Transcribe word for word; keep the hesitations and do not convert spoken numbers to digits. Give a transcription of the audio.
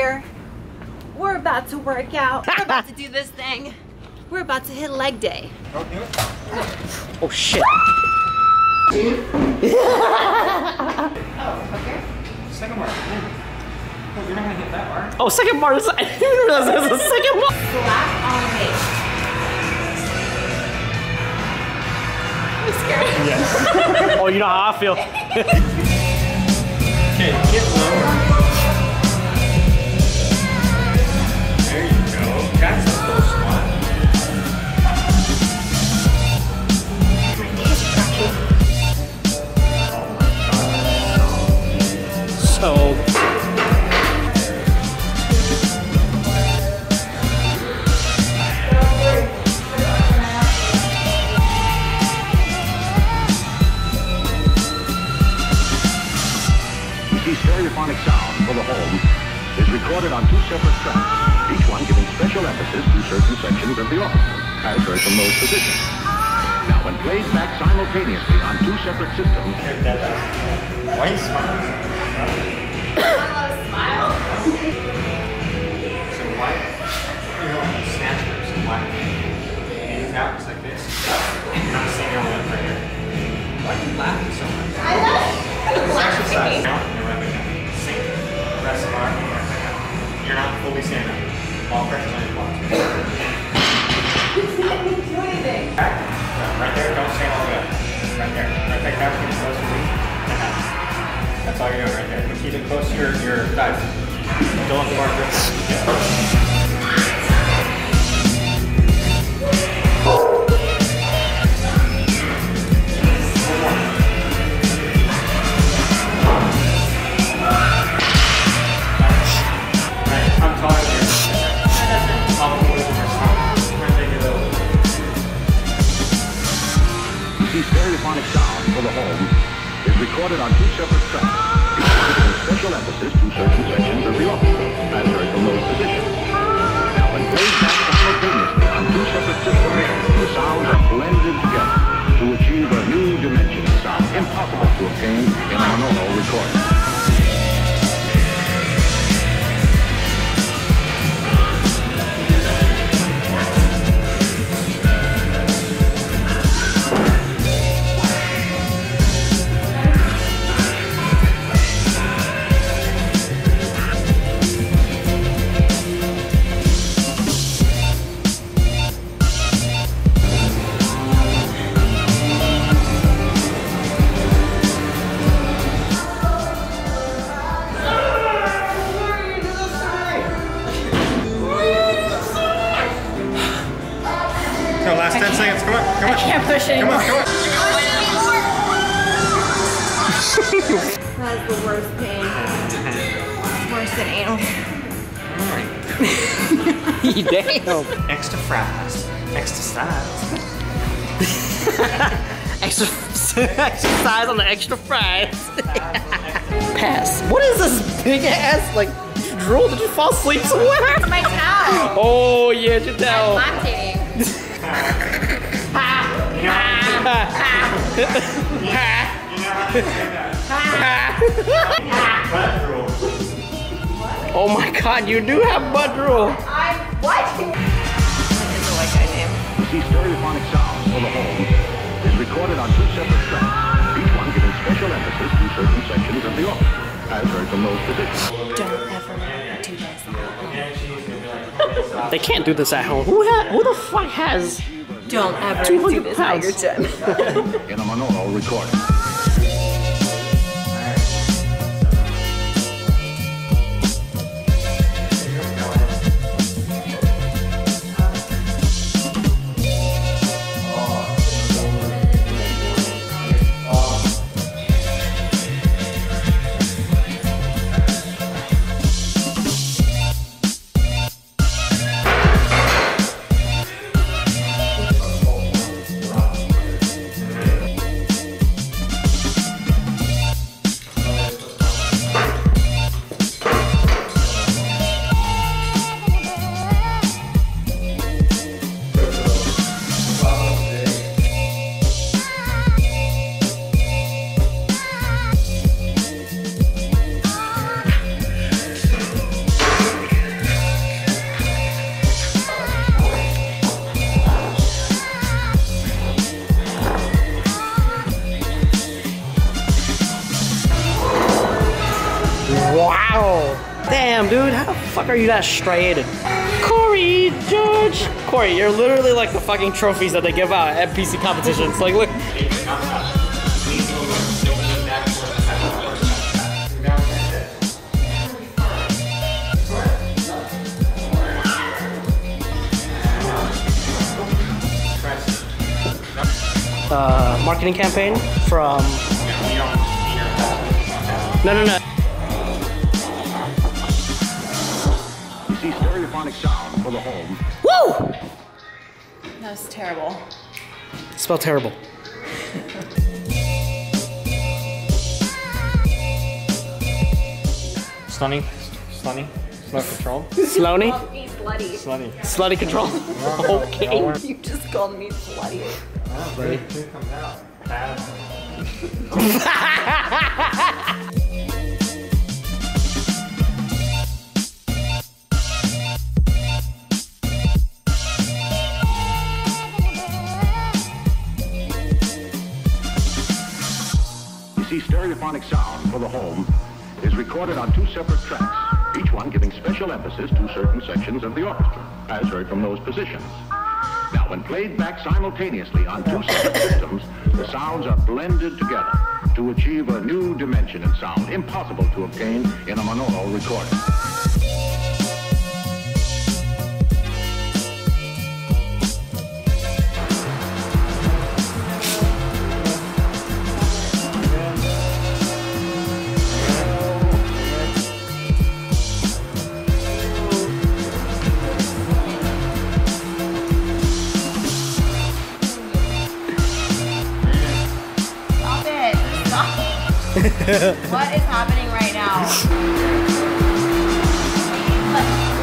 here. We're about to work out. We're about to do this thing. We're about to hit leg day. Okay. Oh shit. Oh, okay. Second bar. Oh, you're not gonna hit that bar. Oh, second bar. I didn't realize there was a second bar. Last on me. Yes. Oh, you know how I feel. Okay, get lower. There you go. That's a cool spot. So. Stereophonic sound for the home is recorded on two separate tracks, each one giving special emphasis to certain sections of the organ, as heard from those positions. Now, when played back simultaneously on two separate systems, white smile. Smile. So white, you know, snatchers, white. And out is like this. And I'm saying I want to play it. Why are you laughing so much? I love it. Exercise. Now, you're not fully standing up. All pressure on your block. You can't do anything. Right there, don't stand all the way up. Right there. Right back down, get close to me. That's all you're doing right there. But keep it close to your, your thighs. Don't let the bar grip. Yeah. Stereophonic sound for the home is recorded on two separate tracks, giving special emphasis to certain sections of the orchestra, as heard from those positions. Now, when played back simultaneously on two separate systems, the sounds are blended together to achieve a new dimension of sound impossible to obtain in a normal recording. Damn. Extra fries, extra size. extra, extra size on the extra fries. Pass. What is this big ass like drool? Did you fall asleep somewhere? It's my towel. Oh yeah, it's your towel. I'm lactating. Oh my God, you do have butt drool. What? What is the white guy name? You see, stereophonic sound for the home is recorded on two separate tracks, each one giving special emphasis to certain sections of the orchestra, as heard from those positions. Don't ever do this at home. They can't do this at home. Who, ha who the fuck has? Don't ever do this at your gym. In a monaural recording. Damn, dude, how the fuck are you that striated? Corey, George! Corey, you're literally like the fucking trophies that they give out at P C competitions. Like, look. Uh, marketing campaign from... No, no, no. You see stereophonic sound for the home. Woo! That was terrible. Spell terrible. Slutty. Slutty. Slut control. Slutty? Slutty. Slutty. Slutty control. Okay. You just called me slutty. Oh, buddy. It comes out. You see, stereophonic sound for the home is recorded on two separate tracks, each one giving special emphasis to certain sections of the orchestra, as heard from those positions. Now, when played back simultaneously on two separate systems, the sounds are blended together to achieve a new dimension in sound impossible to obtain in a monaural recording. What is happening right now?